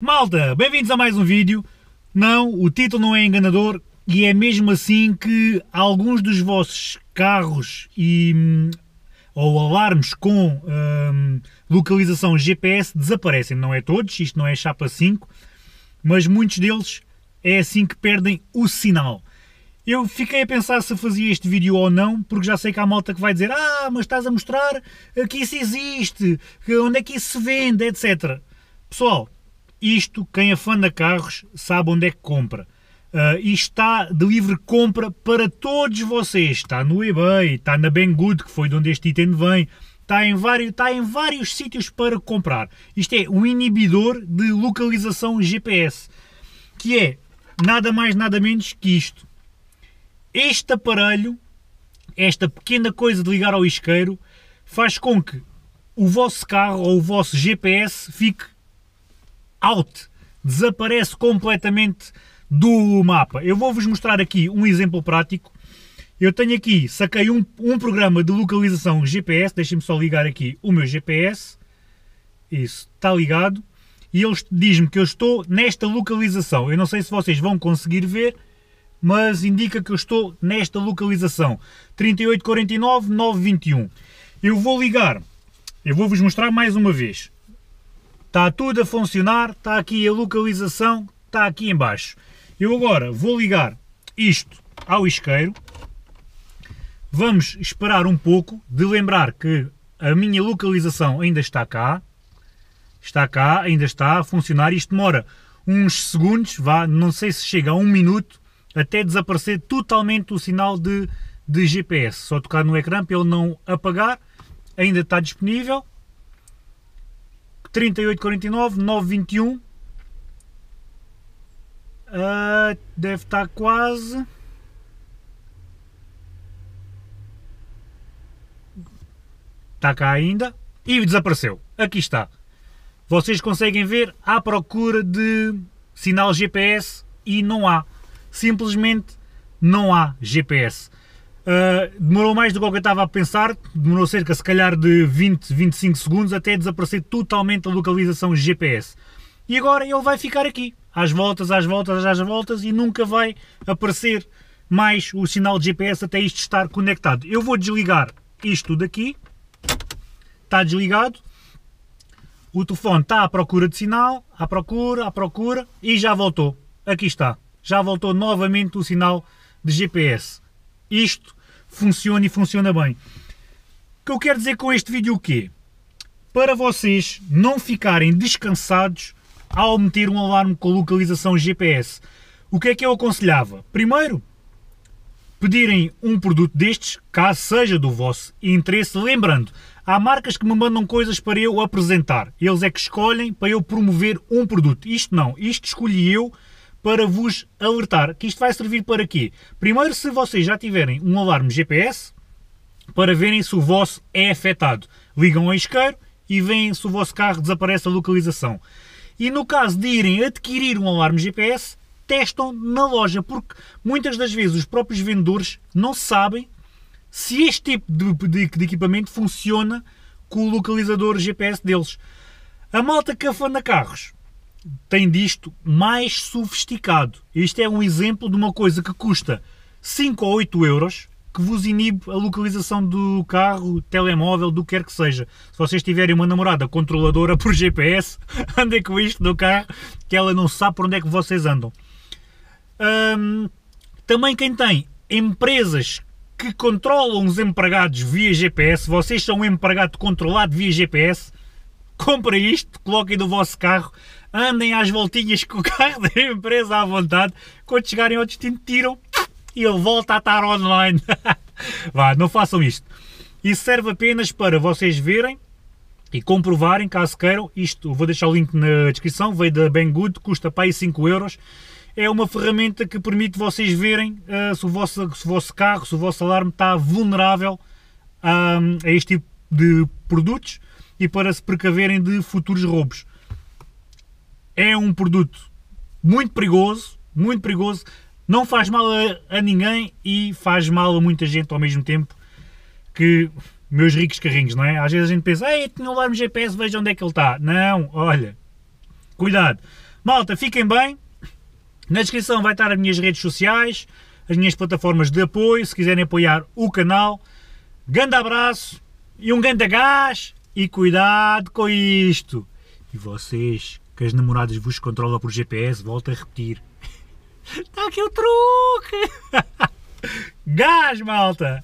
Malta, bem-vindos a mais um vídeo. Não, o título não é enganador e é mesmo assim que alguns dos vossos carros ou alarmes com localização GPS desaparecem. Não é todos, isto não é chapa 5, mas muitos deles é assim que perdem o sinal. Eu fiquei a pensar se fazia este vídeo ou não, porque já sei que há malta que vai dizer: ah, mas estás a mostrar que isso existe, onde é que isso se vende, etc. Pessoal, isto, quem afanda carros sabe onde é que compra. Isto está de livre compra para todos vocês. Está no eBay, está na Banggood, que foi de onde este item vem. Está em vários sítios para comprar. Isto é um inibidor de localização GPS, que é nada mais nada menos que isto. Este aparelho, esta pequena coisa de ligar ao isqueiro, faz com que o vosso carro ou o vosso GPS fique out, desaparece completamente do mapa. Eu vou-vos mostrar aqui um exemplo prático. Eu tenho aqui, saquei um programa de localização GPS, deixem-me só ligar aqui o meu GPS, isso, está ligado, e ele diz-me que eu estou nesta localização. Eu não sei se vocês vão conseguir ver, mas indica que eu estou nesta localização, 3849 921. Eu vou ligar, eu vou-vos mostrar mais uma vez. Está tudo a funcionar, está aqui a localização, está aqui em baixo. Eu agora vou ligar isto ao isqueiro, vamos esperar um pouco, de lembrar que a minha localização ainda está cá, ainda está a funcionar. Isto demora uns segundos, vá, não sei se chega a um minuto, até desaparecer totalmente o sinal de GPS. Só tocar no ecrã para ele não apagar, ainda está disponível. 3849, 921, deve estar quase, está cá ainda e desapareceu. Aqui está, vocês conseguem ver à procura de sinal GPS e não há, simplesmente não há GPS. Demorou mais do que eu estava a pensar, demorou cerca se calhar de 20, 25 segundos até desaparecer totalmente a localização GPS. E agora ele vai ficar aqui, às voltas e nunca vai aparecer mais o sinal de GPS até isto estar conectado. Eu vou desligar isto daqui, está desligado, o telefone está à procura de sinal, à procura e já voltou, aqui está, já voltou novamente o sinal de GPS. Isto funciona e funciona bem. O que eu quero dizer com este vídeo o quê? Para vocês não ficarem descansados ao meter um alarme com localização GPS. O que é que eu aconselhava? Primeiro, pedirem um produto destes, caso seja do vosso interesse. Lembrando, há marcas que me mandam coisas para eu apresentar. Eles é que escolhem para eu promover um produto. Isto não, isto escolhi eu para vos alertar, que isto vai servir para quê? Primeiro, se vocês já tiverem um alarme GPS, para verem se o vosso é afetado. Ligam ao isqueiro e veem se o vosso carro desaparece a localização. E no caso de irem adquirir um alarme GPS, testam na loja, porque muitas das vezes os próprios vendedores não sabem se este tipo de equipamento funciona com o localizador GPS deles. A malta que afanda carros tem disto mais sofisticado. Este é um exemplo de uma coisa que custa 5 ou 8 euros, que vos inibe a localização do carro, telemóvel, do que quer que seja. Se vocês tiverem uma namorada controladora por GPS, andem com isto no carro, que ela não sabe por onde é que vocês andam. Também quem tem empresas que controlam os empregados via GPS, vocês são um empregado controlado via GPS, comprem isto, coloquem do vosso carro, andem às voltinhas com o carro da empresa à vontade, quando chegarem ao destino tiram e ele volta a estar online. Vá, não façam isto. Isso serve apenas para vocês verem e comprovarem, caso queiram. Isto, vou deixar o link na descrição, veio da Banggood, custa para aí 5 euros. É uma ferramenta que permite vocês verem se o vosso carro, se o vosso alarme está vulnerável a este tipo de produtos e para se precaverem de futuros roubos. É um produto muito perigoso, não faz mal a ninguém e faz mal a muita gente ao mesmo tempo, que meus ricos carrinhos, não é? Às vezes a gente pensa: ei, eu tenho um alarme GPS, veja onde é que ele está. Não, olha, cuidado, Malta, fiquem bem. Na descrição vai estar as minhas redes sociais, as minhas plataformas de apoio, se quiserem apoiar o canal. Grande abraço e um grande gás e cuidado com isto. E vocês, que as namoradas vos controlam por GPS, volto a repetir. Está aqui o truque! Gás, malta!